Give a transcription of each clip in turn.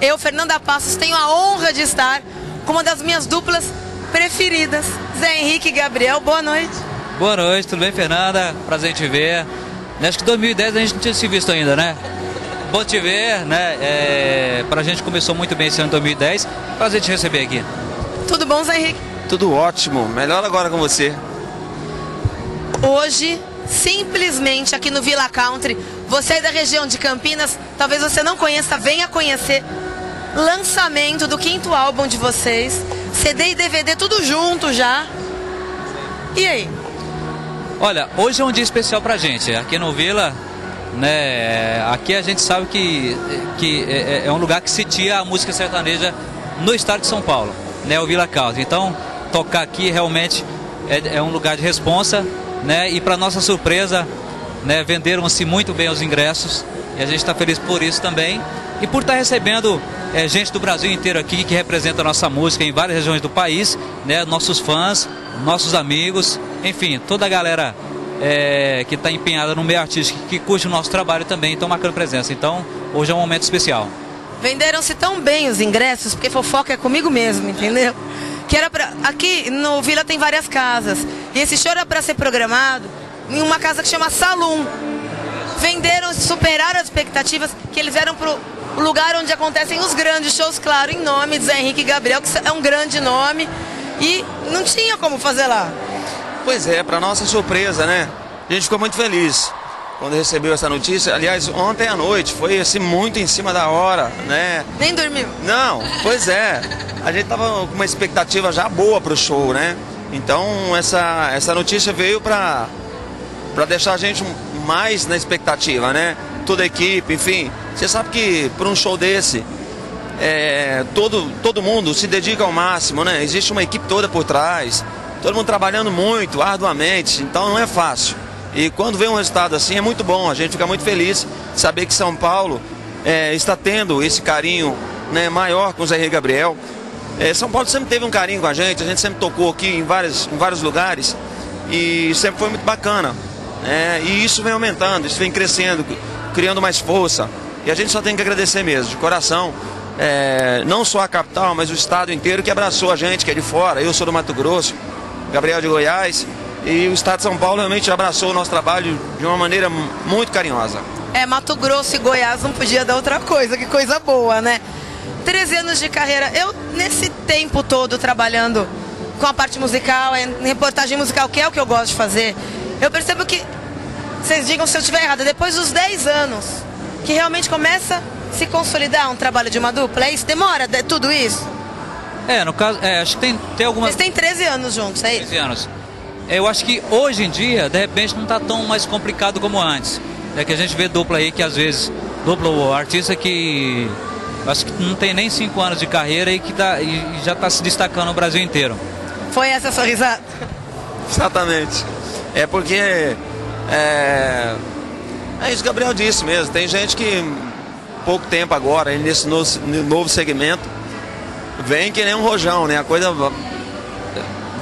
Eu, Fernanda Passos, tenho a honra de estar com uma das minhas duplas preferidas, Zé Henrique e Gabriel. Boa noite. Boa noite, tudo bem, Fernanda? Prazer em te ver. Acho que em 2010 a gente não tinha se visto ainda, né? Bom te ver, né? Pra gente começou muito bem esse ano de 2010. Prazer te receber aqui. Tudo bom, Zé Henrique? Tudo ótimo. Melhor agora com você. Hoje, simplesmente aqui no Villa Country, você é da região de Campinas, talvez você não conheça, venha conhecer. Lançamento do 5º álbum de vocês, CD e DVD, tudo junto já. E aí? Olha, hoje é um dia especial pra gente, aqui no Villa, né? Aqui a gente sabe que é um lugar que sitia a música sertaneja no estado de São Paulo, né? O Villa Causa. Então, tocar aqui realmente é um lugar de responsa, né? E para nossa surpresa, né, venderam-se muito bem os ingressos e a gente está feliz por isso também. E por estar recebendo gente do Brasil inteiro aqui que representa a nossa música em várias regiões do país, né? Nossos fãs, nossos amigos, enfim, toda a galera que está empenhada no meio artístico, que curte o nosso trabalho também, estão marcando presença. Então, hoje é um momento especial. Venderam-se tão bem os ingressos, porque fofoca é comigo mesmo, entendeu? Que era pra... Aqui no Villa tem várias casas, e esse show era para ser programado em uma casa que chama Salum. Venderam, superaram as expectativas, que eles eram pro lugar onde acontecem os grandes shows, claro, em nome de Zé Henrique e Gabriel, que é um grande nome, e não tinha como fazer lá. Pois é, para nossa surpresa, né? A gente ficou muito feliz quando recebeu essa notícia. Aliás, ontem à noite, foi assim muito em cima da hora, né? Nem dormiu? Não, pois é. A gente tava com uma expectativa já boa pro show, né? Então, essa notícia veio para deixar a gente mais na expectativa, né? Toda a equipe, enfim. Você sabe que para um show desse, todo mundo se dedica ao máximo, né? Existe uma equipe toda por trás, todo mundo trabalhando muito, arduamente, então não é fácil. E quando vem um resultado assim é muito bom, a gente fica muito feliz de saber que São Paulo está tendo esse carinho, né, maior com o Zé Henrique e Gabriel. São Paulo sempre teve um carinho com a gente sempre tocou aqui em vários lugares e sempre foi muito bacana. E isso vem aumentando, isso vem crescendo, criando mais força. E a gente só tem que agradecer mesmo, de coração, não só a capital, mas o estado inteiro que abraçou a gente, que é de fora. Eu sou do Mato Grosso, Gabriel de Goiás, e o estado de São Paulo realmente abraçou o nosso trabalho de uma maneira muito carinhosa. Mato Grosso e Goiás não podia dar outra coisa, que coisa boa, né? 13 anos de carreira, eu nesse tempo todo trabalhando com a parte musical, reportagem musical, que é o que eu gosto de fazer, eu percebo que, vocês digam se eu estiver errada, depois dos 10 anos, que realmente começa a se consolidar um trabalho de uma dupla, é isso? Demora tudo isso? No caso, acho que tem algumas... Vocês têm 13 anos juntos, é isso? 13 anos. Eu acho que hoje em dia, de repente, não está tão mais complicado como antes. É que a gente vê dupla aí que às vezes, dupla ou artista que... Acho que não tem nem 5 anos de carreira e que já está se destacando no Brasil inteiro. Foi essa a sua risada? Exatamente. É porque... É isso que o Gabriel disse mesmo. Tem gente que, pouco tempo agora, nesse novo segmento, vem que nem um rojão, né? A coisa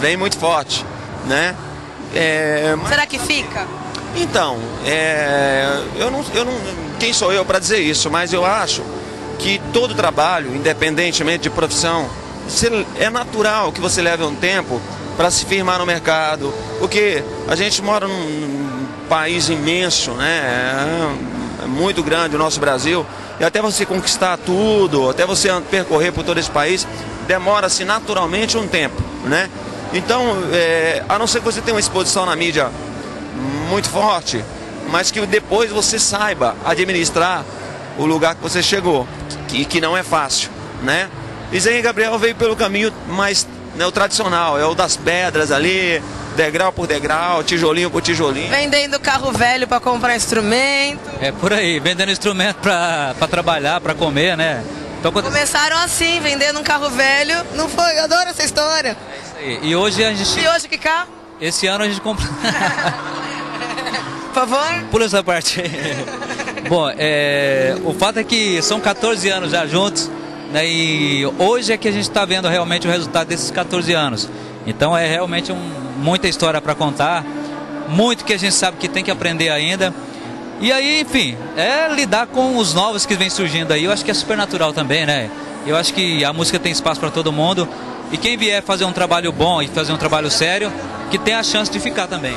vem muito forte, né? Será que fica? Então, eu não... Quem sou eu para dizer isso? Mas eu acho que todo trabalho, independentemente de profissão, é natural que você leve um tempo para se firmar no mercado, porque a gente mora num país imenso, né? É muito grande o nosso Brasil, e até você conquistar tudo, até você percorrer por todo esse país, demora-se naturalmente um tempo, né? Então, a não ser que você tenha uma exposição na mídia muito forte, mas que depois você saiba administrar o lugar que você chegou, que não é fácil, né? E Zé Henrique e Gabriel veio pelo caminho mais, né, o tradicional, é o das pedras ali, degrau por degrau, tijolinho por tijolinho. Vendendo carro velho para comprar instrumento. É por aí, vendendo instrumento para trabalhar, para comer, né? Então, começaram assim, vendendo um carro velho, não foi? Eu adoro essa história. É isso aí. E hoje a gente... E hoje que carro? Esse ano a gente comprou... Por favor? Pula essa parte aí. Bom, o fato é que são 14 anos já juntos, né, e hoje é que a gente está vendo realmente o resultado desses 14 anos. Então é realmente muita história para contar, muito que a gente sabe que tem que aprender ainda, E aí, enfim, é lidar com os novos que vem surgindo aí. Eu acho que é super natural também, né? Eu acho que a música tem espaço para todo mundo. E quem vier fazer um trabalho bom e fazer um trabalho sério, que tem a chance de ficar também.